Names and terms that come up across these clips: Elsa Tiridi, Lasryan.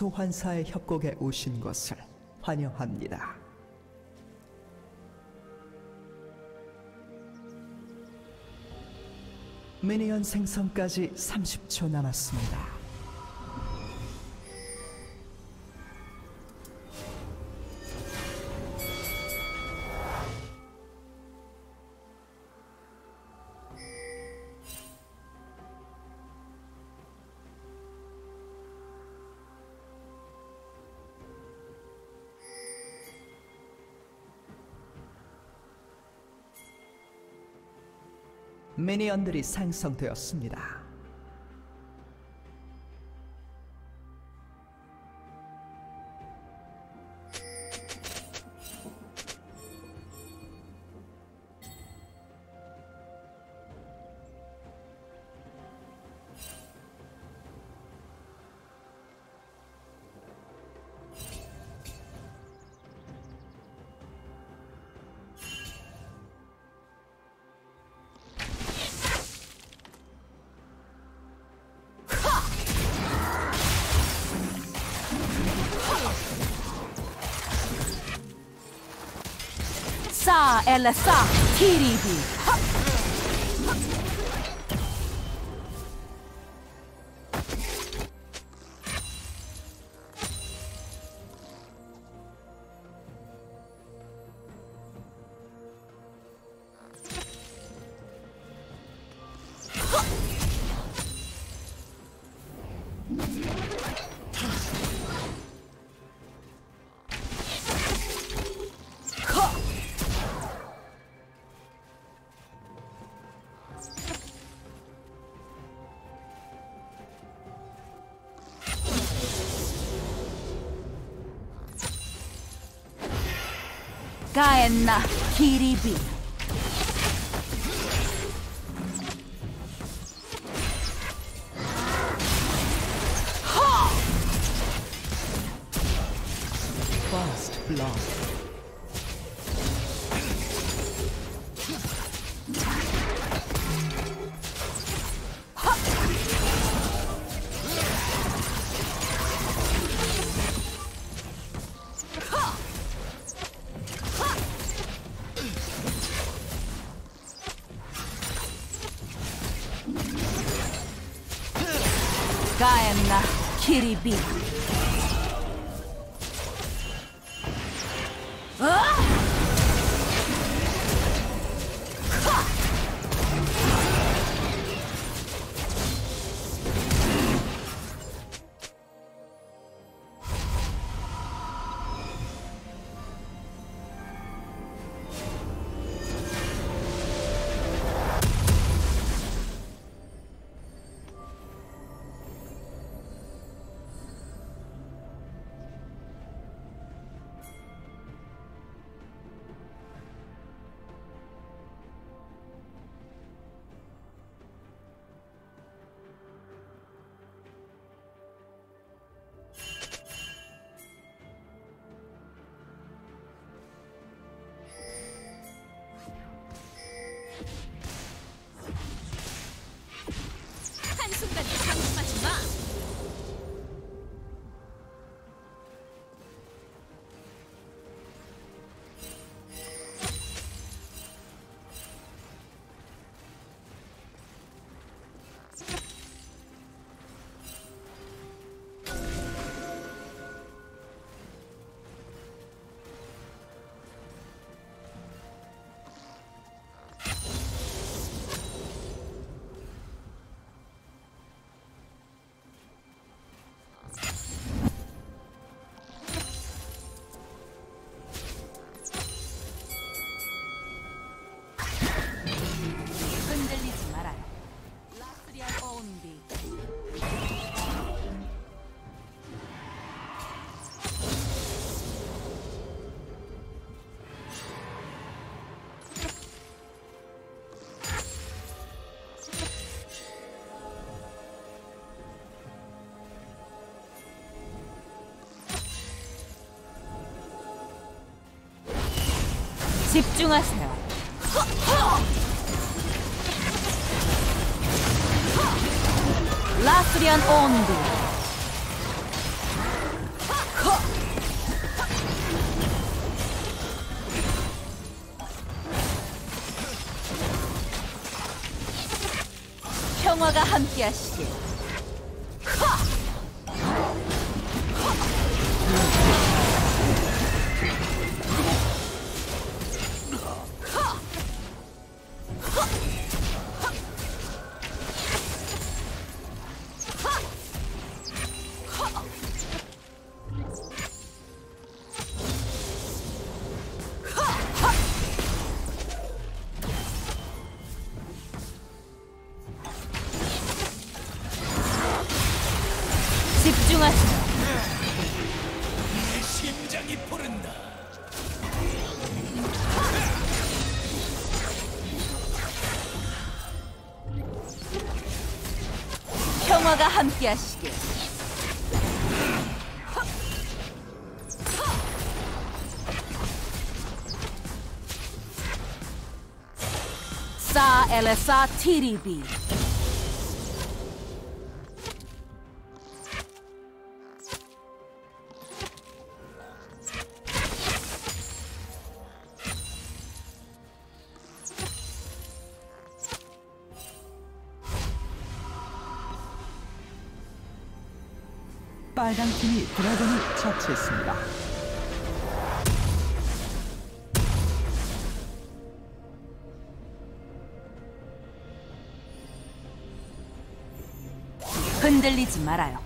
소환사의 협곡에 오신 것을 환영합니다. 미니언 생성까지 30초 남았습니다. 미니언들이 생성되었습니다. Elsa Tiridi. Elsa Tiridi. First blood. Elsa Tiridi. 집중하세요. 라스리안 온드. 평화가 함께하시길. 평화가 함께하시길. 사 엘사 티리비. 빨간 팀이 드래곤을 처치했습니다. 흔들리지 말아요.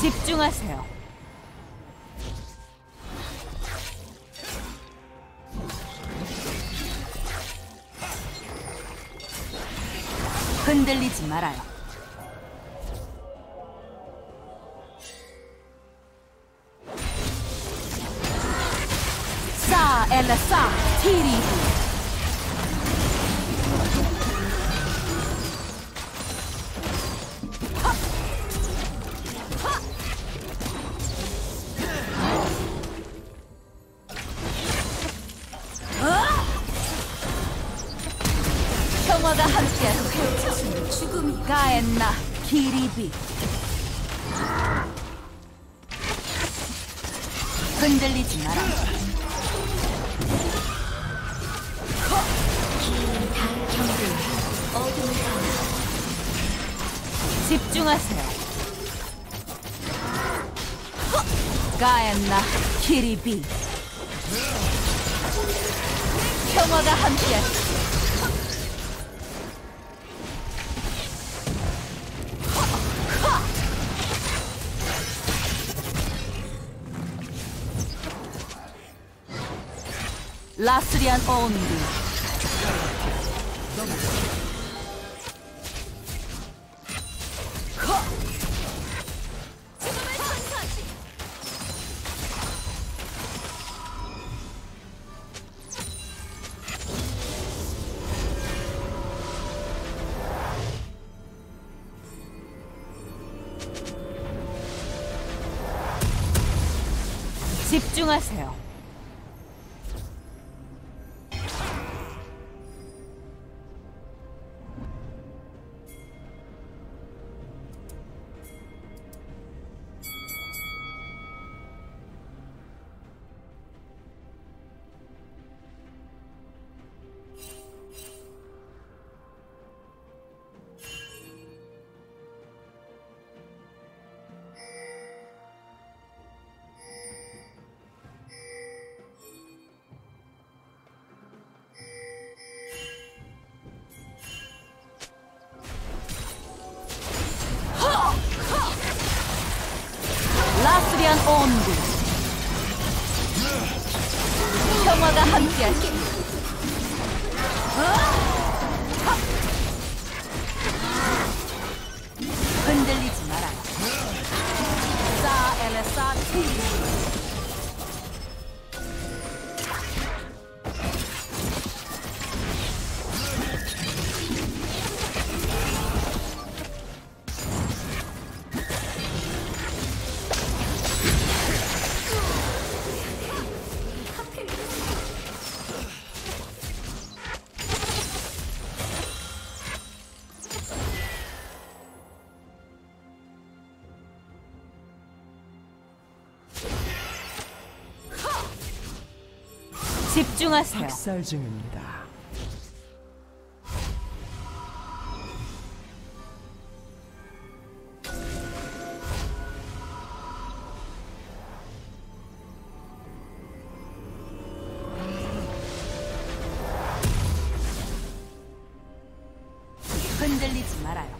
집중하세요. 흔들리지 말아요. 사 엘사 티리디. 평화가 함께하고 죽음이 가엔나 기리비. 흔들리지 마라. 기운이 다 경계해 어둠을 가라. 집중하세요. 가엔나 기리비. 평화가 함께하시오. 라스리안 온리. 집중하세요. 라스리안 온드. 평화가 함께하기. 흔들리지 마라. 사 엘사 티. 집중하세요. 학살 중입니다. 흔들리지 말아요.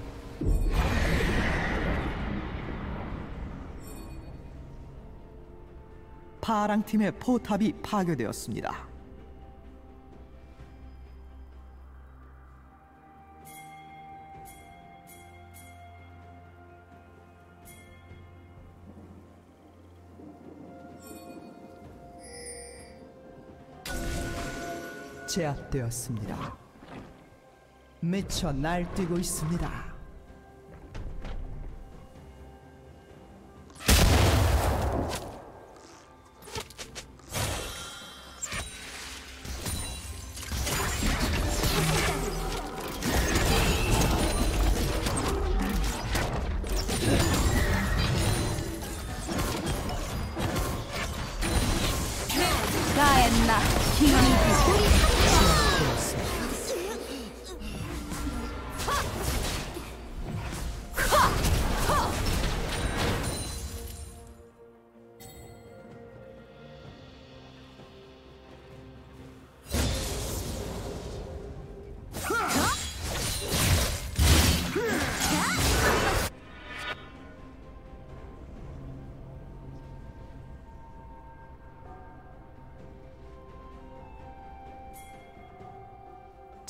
파랑팀의 포탑이 파괴되었습니다. 제압되었습니다. 미쳐 날뛰고 있습니다.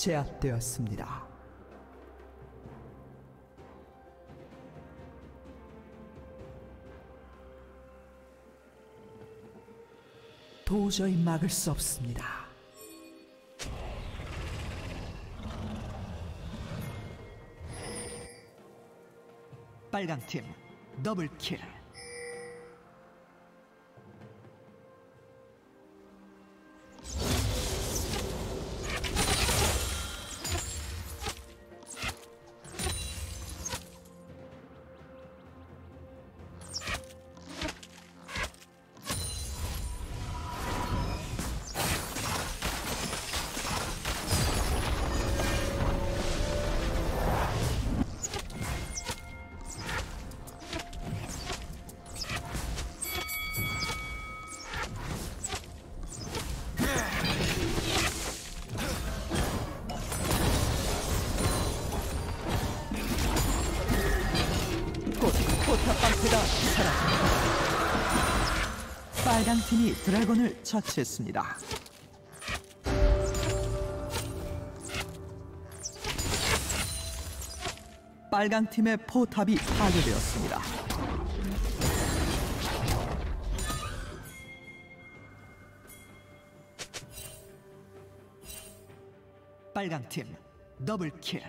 제압되었습니다. 도저히 막을 수 없습니다. 빨강 팀 더블킬. 빨강 팀이 드래곤을 처치했습니다. 빨강 팀의 포탑이 파괴되었습니다. 빨강 팀 더블킬.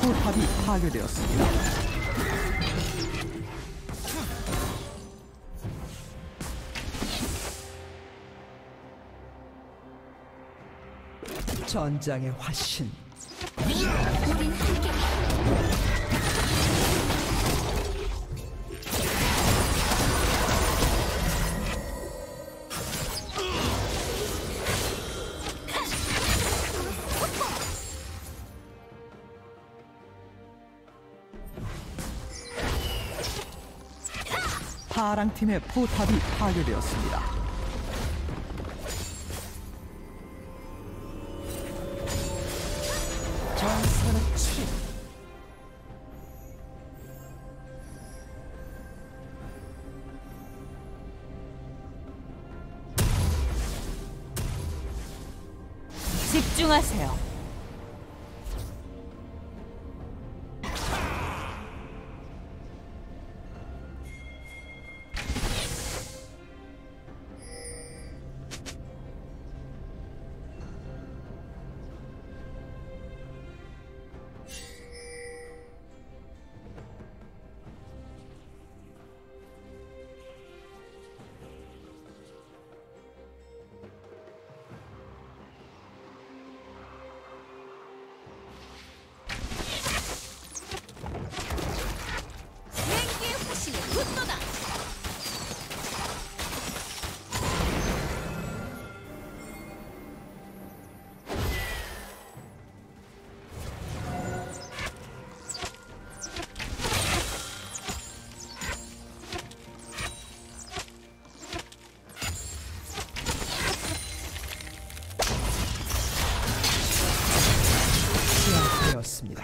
포탑이 파괴되었습니다. 전장의 화신. 파랑팀의 포탑이 파괴되었습니다. 전사치. 집중하세요. 했습니다.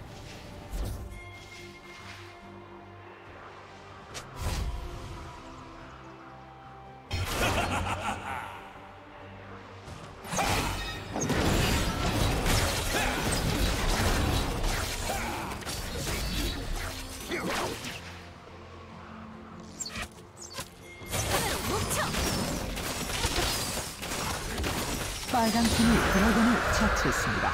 빨간 팀이 드래곤을 처치했습니다.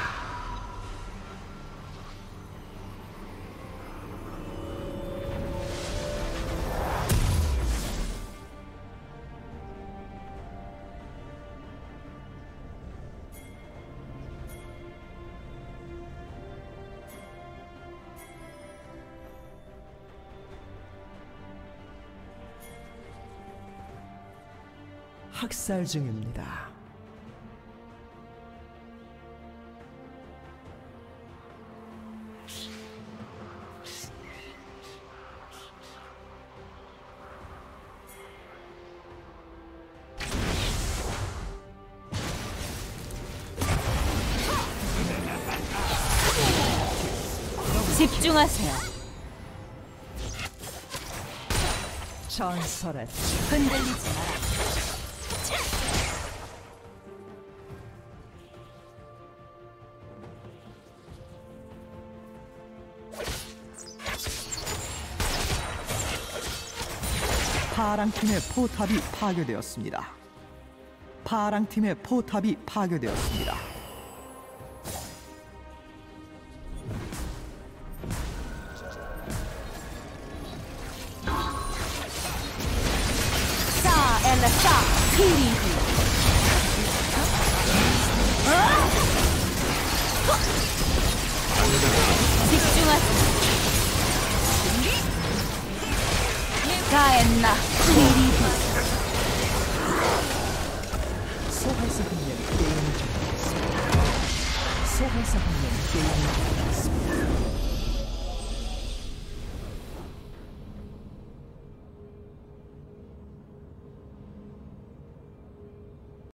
학살 중입니다. 집중하세요. 전설에 흔들리지 마라. 파랑팀의 포탑이 파괴되었습니다. 파랑팀의 포탑이 파괴되었습니다. Elsa Tiridi. 집중하세요. 가엔나 히리디. 소환사 훈련 게임을 준비했습니다.